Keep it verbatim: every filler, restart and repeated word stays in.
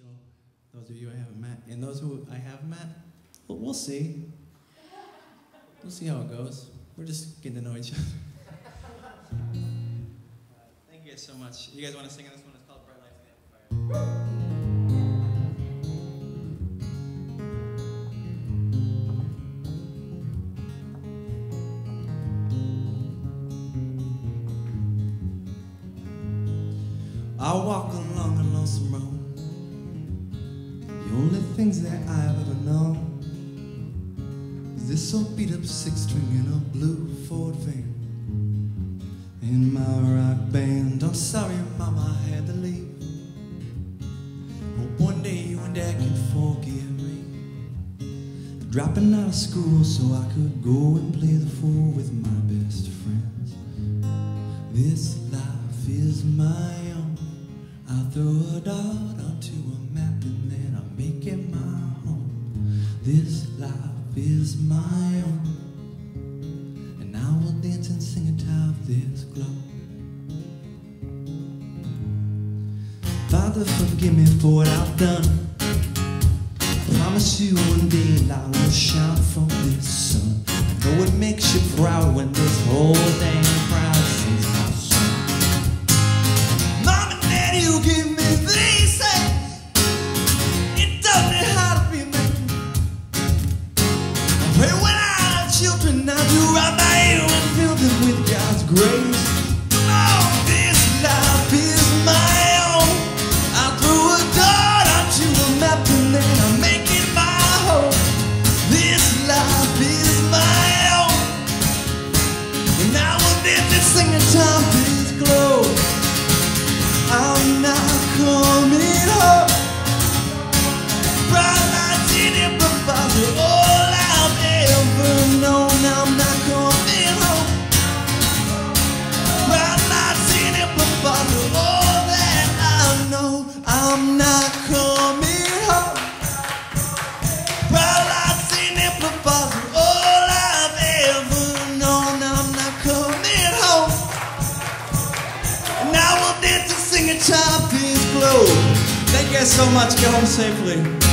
show those of you I haven't met, and those who I have met, well, we'll see. We'll see how it goes. We're just getting to know each other. uh, thank you guys so much. You guys want to sing on this one? It's called Bright Lights and the Fire. I walk along a lonesome road. The only things that I've ever known is this old beat-up six-string and a blue Ford van. In my rock band, I'm sorry, Mama, I had to leave. Hope one day you and Dad can forgive me. Dropping out of school so I could go and play the fool with my best friends. This life is my own. I throw a dart onto a map and then I make it my home. This life is my own, and I will dance and sing atop this globe. Father, forgive me for what I've done. I promise you one day I will shine from this sun. I know it makes you proud when this whole damn crowd sings my song. Mom and Daddy, you give me these things. It doesn't hurt me, man. I pray when I have children, I do right by you and fill them with God's grace. Oh, this life is my own. I threw a dart onto a map and then I make it my home. This life is my own, and I will live this singing time this glow. I'm not coming home. Bright lights in the fire are all I've ever known. I'm not coming home. Bright lights in the fire are all that I know. I'm not coming home. Bright lights in the fire are all I've ever known. I'm not coming home. And I will dance to sing a child, please glow. Thank you guys so much. Get home safely.